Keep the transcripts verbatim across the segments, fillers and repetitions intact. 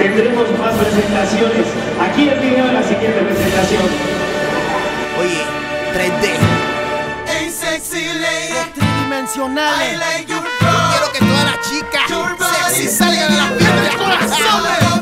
tendremos más presentaciones. Aquí el video de la siguiente presentación. Oye, tres D. En sexy lady, tridimensionales. I like your body. Quiero que todas las chicas sexy salgan a las piernas del corazón. Oye, tres D.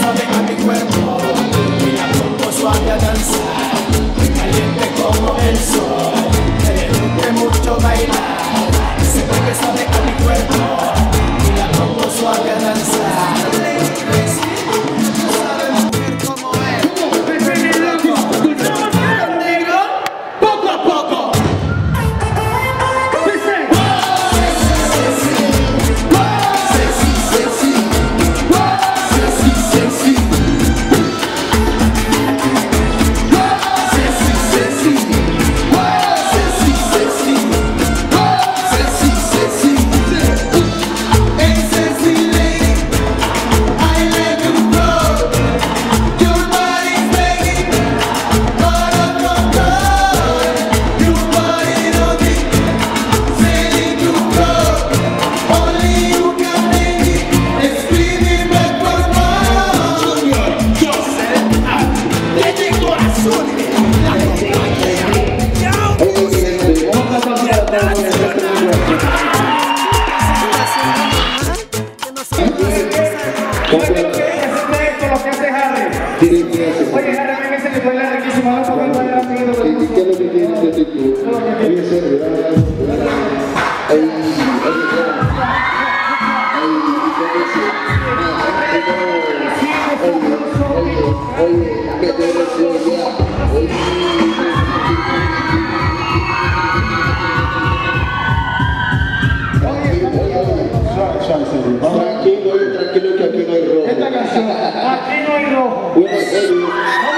Sabe a mi cuerpo. Tranquilo, que aquí no hay rojo. Esta canción, aquí no hay rojo. Buenas tardes.